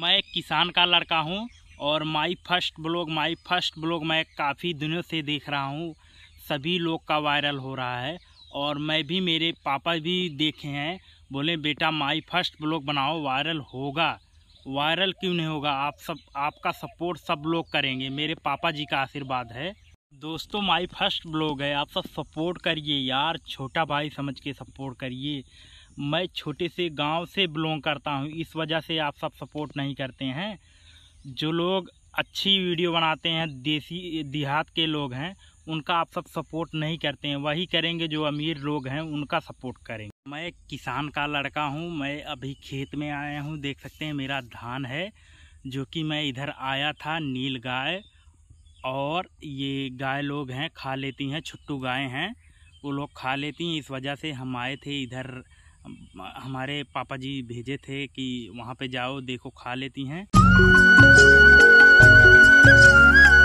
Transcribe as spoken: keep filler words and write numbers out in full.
मैं किसान का लड़का हूं और my first blog my first blog मैं काफ़ी दिनों से देख रहा हूं, सभी लोग का वायरल हो रहा है और मैं भी, मेरे पापा भी देखे हैं, बोले बेटा माई फर्स्ट ब्लॉग बनाओ, वायरल होगा। वायरल क्यों नहीं होगा, आप सब, आपका सपोर्ट सब लोग करेंगे, मेरे पापा जी का आशीर्वाद है। दोस्तों माई फर्स्ट ब्लॉग है, आप सब सपोर्ट करिए यार, छोटा भाई समझ के सपोर्ट करिए। मैं छोटे से गांव से बिलोंग करता हूं, इस वजह से आप सब सपोर्ट नहीं करते हैं। जो लोग अच्छी वीडियो बनाते हैं, देसी देहात के लोग हैं, उनका आप सब सपोर्ट नहीं करते हैं, वही करेंगे जो अमीर लोग हैं, उनका सपोर्ट करेंगे। मैं किसान का लड़का हूं, मैं अभी खेत में आया हूं, देख सकते हैं मेरा धान है, जो कि मैं इधर आया था। नील गाय और ये गाय लोग हैं, खा लेती हैं, छुट्टू गाय हैं, वो लोग खा लेती हैं, इस वजह से हम आए थे इधर। हमारे पापा जी भेजे थे कि वहाँ पे जाओ, देखो खा लेती हैं।